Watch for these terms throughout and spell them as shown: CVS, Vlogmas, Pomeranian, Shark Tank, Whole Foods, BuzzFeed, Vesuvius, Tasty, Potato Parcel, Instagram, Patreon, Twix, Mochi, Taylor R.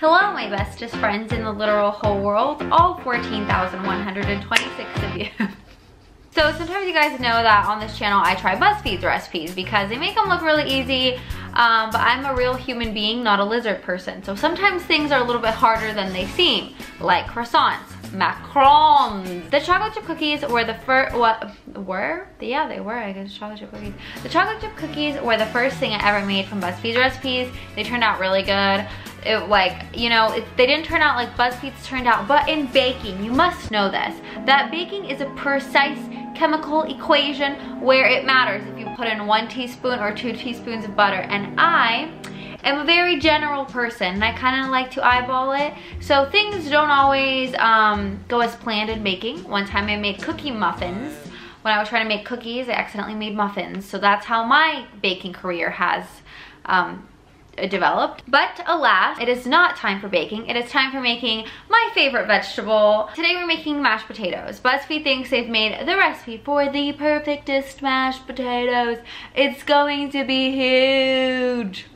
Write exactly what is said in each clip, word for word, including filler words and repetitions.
Hello, my bestest friends in the literal whole world, all fourteen thousand one hundred twenty-six of you. So sometimes you guys know that on this channel I try BuzzFeed's recipes because they make them look really easy, um, but I'm a real human being, not a lizard person. So sometimes things are a little bit harder than they seem, like croissants, macarons. The chocolate chip cookies were the first, what, were? Yeah, they were, I guess, chocolate chip cookies. The chocolate chip cookies were the first thing I ever made from BuzzFeed's recipes. They turned out really good. It, like, you know, it, they didn't turn out like BuzzFeed's turned out, but in baking, you must know this, that baking is a precise chemical equation where it matters if you put in one teaspoon or two teaspoons of butter. And I am a very general person, and I kind of like to eyeball it, so things don't always um, go as planned in baking. One time I made cookie muffins. When I was trying to make cookies, I accidentally made muffins, so that's how my baking career has um, developed. But alas, it is not time for baking. It is time for making my favorite vegetable. Today we're making mashed potatoes. BuzzFeed thinks they've made the recipe for the perfectest mashed potatoes. It's going to be huge.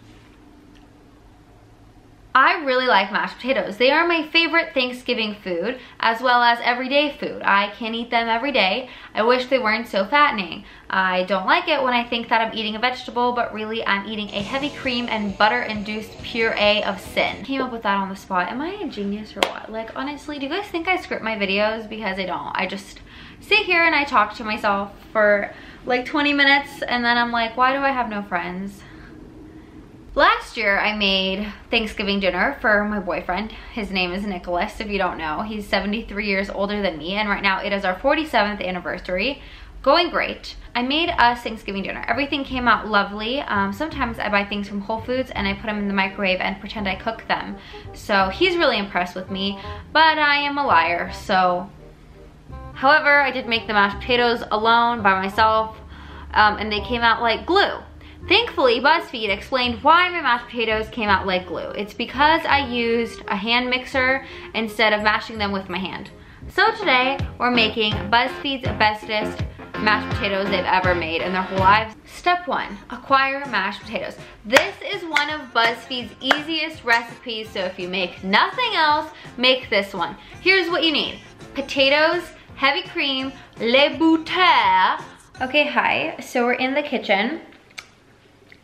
I really like mashed potatoes. They are my favorite Thanksgiving food, as well as everyday food. I can eat them every day. I wish they weren't so fattening. I don't like it when I think that I'm eating a vegetable, but really I'm eating a heavy cream and butter-induced puree of sin. Came up with that on the spot. Am I a genius or what? Like, honestly, do you guys think I script my videos? Because I don't. I just sit here and I talk to myself for like twenty minutes, and then I'm like, why do I have no friends? Last year I made Thanksgiving dinner for my boyfriend. His name is Nicholas, if you don't know. He's seventy-three years older than me, and right now it is our forty-seventh anniversary. Going great. I made us Thanksgiving dinner. Everything came out lovely. Um, sometimes I buy things from Whole Foods and I put them in the microwave and pretend I cook them. So he's really impressed with me, but I am a liar, so. However, I did make the mashed potatoes alone by myself, um, and they came out like glue. Thankfully, BuzzFeed explained why my mashed potatoes came out like glue. It's because I used a hand mixer instead of mashing them with my hand. So today, we're making BuzzFeed's bestest mashed potatoes they've ever made in their whole lives. Step one, acquire mashed potatoes. This is one of BuzzFeed's easiest recipes, so if you make nothing else, make this one. Here's what you need. Potatoes, heavy cream, les boutures. Okay, hi, so we're in the kitchen.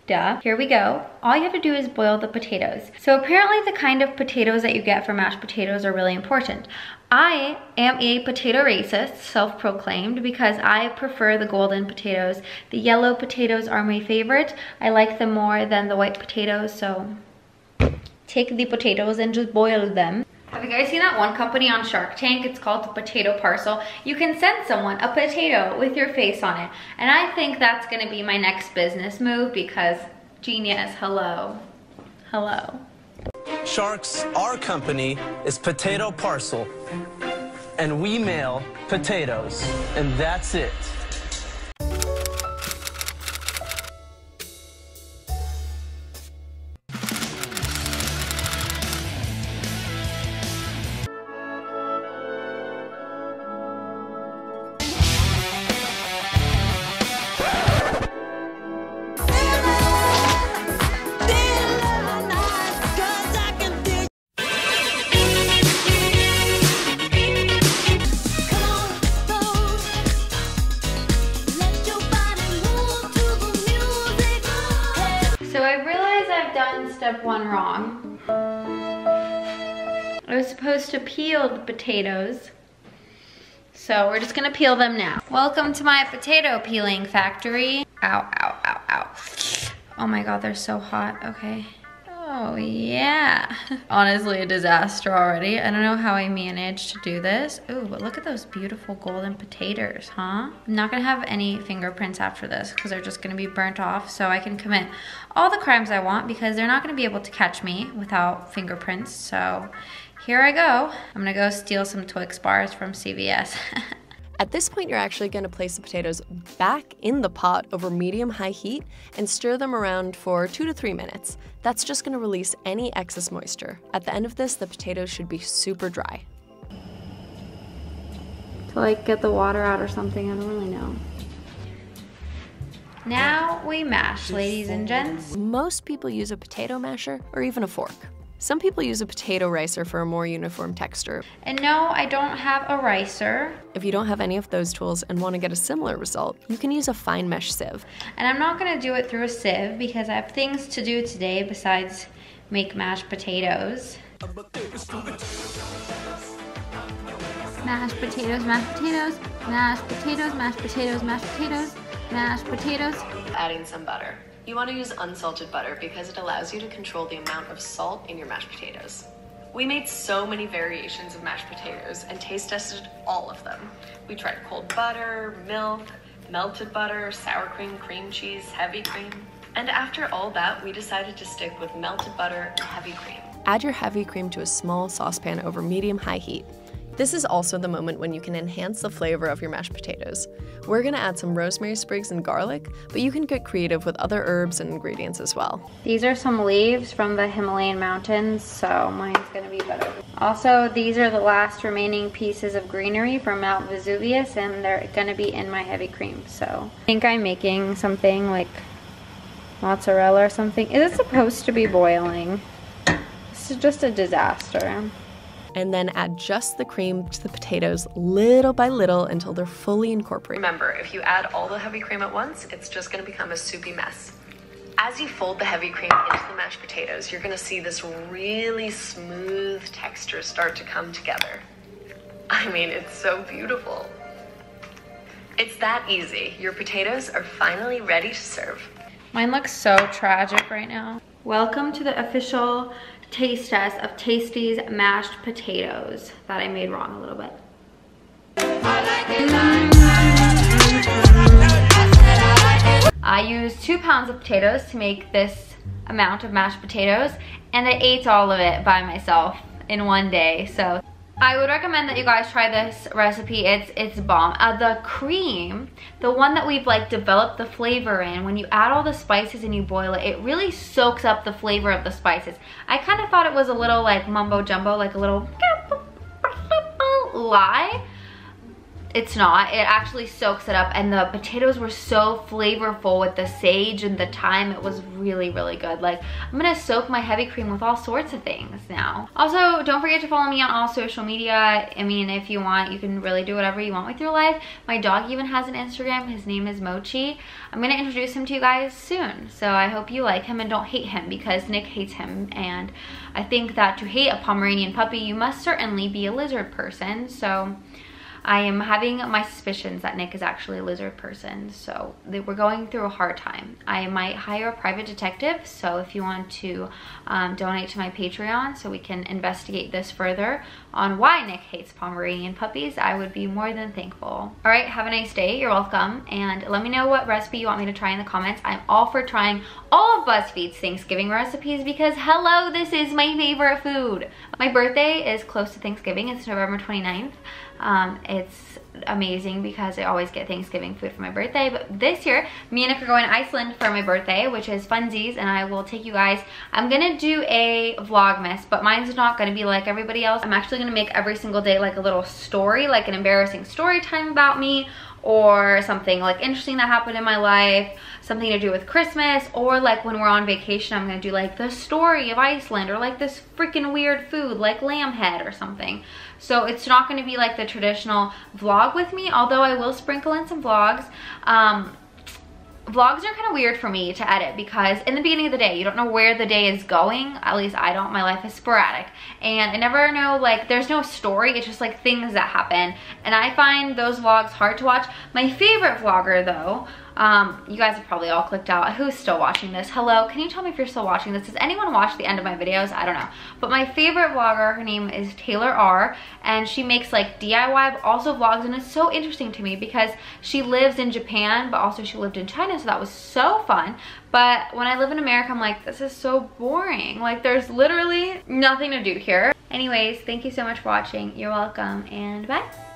Duh. Here we go. All you have to do is boil the potatoes. So apparently the kind of potatoes that you get for mashed potatoes are really important. I am a potato racist, self-proclaimed, because I prefer the golden potatoes. The yellow potatoes are my favorite. I like them more than the white potatoes, so take the potatoes and just boil them. Have you guys seen that one company on Shark Tank? It's called the Potato Parcel. You can send someone a potato with your face on it. And I think that's gonna be my next business move because genius, hello, hello. Sharks, our company is Potato Parcel. And we mail potatoes, and that's it. Step one wrong. I was supposed to peel the potatoes, so we're just gonna peel them now. Welcome to my potato peeling factory. Ow, ow, ow, ow. Oh my god, they're so hot, okay. Oh yeah. Honestly, a disaster already. I don't know how I managed to do this. Ooh, but look at those beautiful golden potatoes, huh? I'm not gonna have any fingerprints after this because they're just gonna be burnt off, so I can commit all the crimes I want because they're not gonna be able to catch me without fingerprints, so here I go. I'm gonna go steal some Twix bars from C V S. At this point, you're actually gonna place the potatoes back in the pot over medium-high heat and stir them around for two to three minutes. That's just gonna release any excess moisture. At the end of this, the potatoes should be super dry. To like get the water out or something, I don't really know. Now we mash, ladies and gents. Most people use a potato masher or even a fork. Some people use a potato ricer for a more uniform texture. And no, I don't have a ricer. If you don't have any of those tools and want to get a similar result, you can use a fine mesh sieve. And I'm not going to do it through a sieve because I have things to do today besides make mashed potatoes. Mashed potatoes, mashed potatoes, mashed potatoes, mashed potatoes, mashed potatoes, mashed potatoes. Adding some butter. You want to use unsalted butter because it allows you to control the amount of salt in your mashed potatoes. We made so many variations of mashed potatoes and taste tested all of them. We tried cold butter, milk, melted butter, sour cream, cream cheese, heavy cream. And after all that, we decided to stick with melted butter and heavy cream. Add your heavy cream to a small saucepan over medium-high heat. This is also the moment when you can enhance the flavor of your mashed potatoes. We're gonna add some rosemary sprigs and garlic, but you can get creative with other herbs and ingredients as well. These are some leaves from the Himalayan mountains, so mine's gonna be better. Also, these are the last remaining pieces of greenery from Mount Vesuvius, and they're gonna be in my heavy cream, so. I think I'm making something like mozzarella or something. Is it supposed to be boiling? This is just a disaster. And then add just the cream to the potatoes little by little until they're fully incorporated. Remember, if you add all the heavy cream at once, it's just gonna become a soupy mess. As you fold the heavy cream into the mashed potatoes, you're gonna see this really smooth texture start to come together. I mean, it's so beautiful. It's that easy. Your potatoes are finally ready to serve. Mine looks so tragic right now. Welcome to the official taste test of Tasty's mashed potatoes that I made wrong a little bit. I used two pounds of potatoes to make this amount of mashed potatoes, and I ate all of it by myself in one day. So I would recommend that you guys try this recipe. It's it's bomb. Uh, the cream, the one that we've like developed the flavor in, when you add all the spices and you boil it, it really soaks up the flavor of the spices. I kind of thought it was a little like mumbo jumbo, like a little lie. It's not. It actually soaks it up, and the potatoes were so flavorful with the sage and the thyme. It was really, really good. Like, I'm gonna soak my heavy cream with all sorts of things now. Also, don't forget to follow me on all social media. I mean, if you want, you can really do whatever you want with your life. My dog even has an Instagram. His name is Mochi. I'm gonna introduce him to you guys soon. So I hope you like him and don't hate him, because Nick hates him, and I think that to hate a Pomeranian puppy, you must certainly be a lizard person. So I am having my suspicions that Nick is actually a lizard person, so they we're going through a hard time. I might hire a private detective, so if you want to um, donate to my Patreon so we can investigate this further on why Nick hates Pomeranian puppies, I would be more than thankful. All right, have a nice day, you're welcome, and let me know what recipe you want me to try in the comments. I'm all for trying all of BuzzFeed's Thanksgiving recipes because, hello, this is my favorite food. My birthday is close to Thanksgiving, it's November twenty-ninth. Um, it's amazing because I always get Thanksgiving food for my birthday, but this year me and Nick are going to Iceland for my birthday, which is funsies, and I will take you guys. I'm gonna do a vlogmas, but mine's not gonna be like everybody else. I'm actually gonna make every single day like a little story, like an embarrassing story time about me, or something like interesting that happened in my life, something to do with Christmas, or like when we're on vacation, I'm gonna do like the story of Iceland, or like this freaking weird food like lamb head or something. So it's not gonna be like the traditional vlog with me, although I will sprinkle in some vlogs. Um, vlogs are kind of weird for me to edit because in the beginning of the day, you don't know where the day is going. At least I don't. My life is sporadic, and I never know, like, there's no story. It's just like things that happen, and I find those vlogs hard to watch. My favorite vlogger, though, um, you guys have probably all clicked out. Who's still watching this? Hello, can you tell me if you're still watching this? Does anyone watch the end of my videos? I don't know. But my favorite vlogger, her name is Taylor R, and she makes like D I Y, but also vlogs, and it's so interesting to me because she lives in Japan, but also she lived in China, so that was so fun. But when I live in America, I'm like, this is so boring. Like, there's literally nothing to do here. Anyways, thank you so much for watching. You're welcome, and bye.